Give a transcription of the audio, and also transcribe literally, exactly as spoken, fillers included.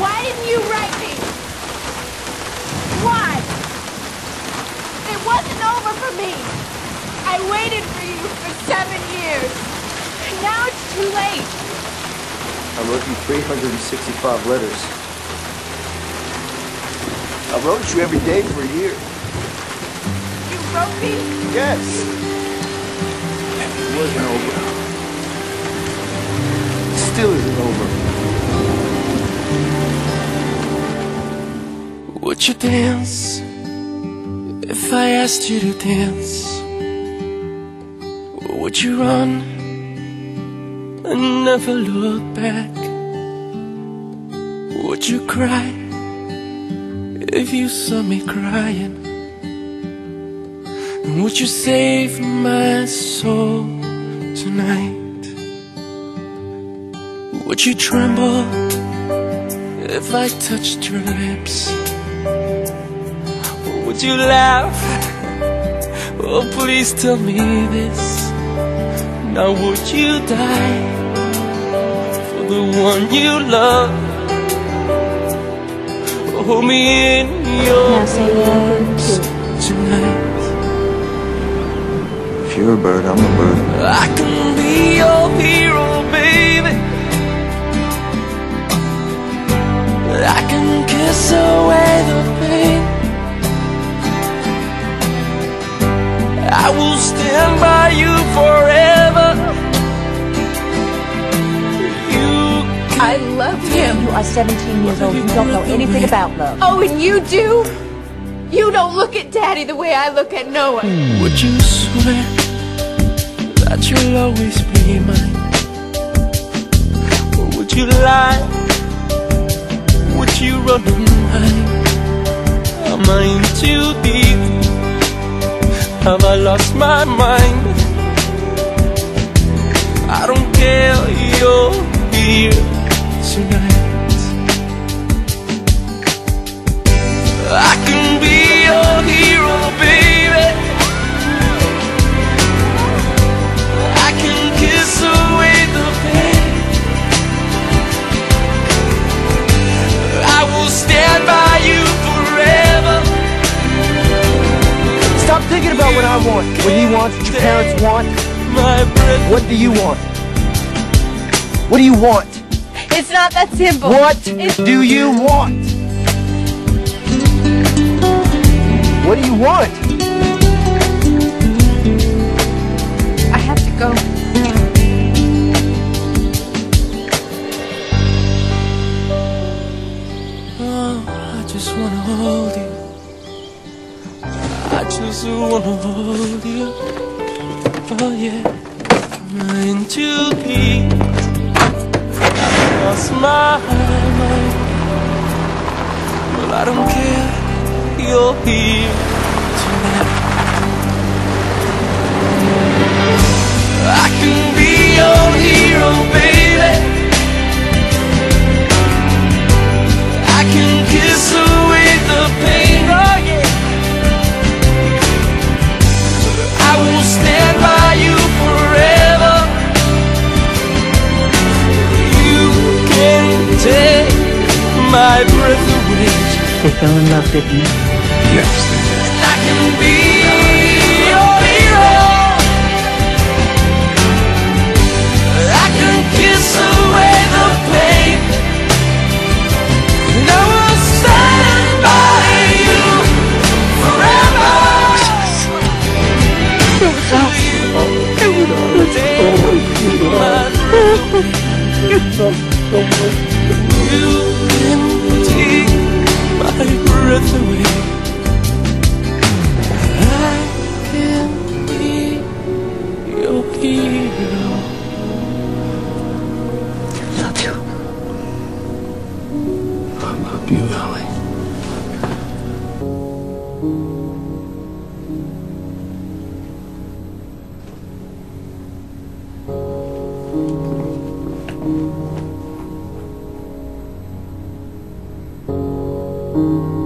Why didn't you write me? Why? It wasn't over for me. I waited for you for seven years. Now it's too late. I wrote you three hundred sixty-five letters. I wrote you every day for a year. You wrote me? Yes. And it wasn't over. It still isn't over. Would you dance if I asked you to dance? Or would you run and never look back? Would you cry if you saw me crying? And would you save my soul tonight? Would you tremble if I touched your lips? Or would you laugh? Oh, please tell me this. Now would you die for the one you love? Hold me in your arms tonight. If you're a bird, I'm a bird. I can be your hero, baby. I can kiss away the pain. I will stand by you forever. I love him. You are seventeen years old. You don't know anything about love. Oh, and you do? You don't look at Daddy the way I look at Noah. Would you swear that you'll always be mine? Or would you lie? Would you run and hide? Am I in too deep? Have I lost my mind? I don't care, you're here tonight. I can be your hero, baby. I can kiss away the pain. I will stand by you forever. Stop thinking about what I want, what he wants, what your parents want. What do you want? What do you want? It's not that simple. What it's do you want? What do you want? I have to go. Oh, I just want to hold you. I just want to hold you. Oh, yeah. Mine to be. Lost my mind. Well, I don't care. You're here tonight. I can be your hero, baby. I can kiss away the pain. Oh yeah. I will stand by you forever. Take my breath away. They fell in love, didn't they? Yes, they did. And I can be your hero. I can kiss away the pain. And I will stand by you forever. Oh, my God. You can take my breath away. I can be your hero. I love you. I love you, Ellie. Thank you.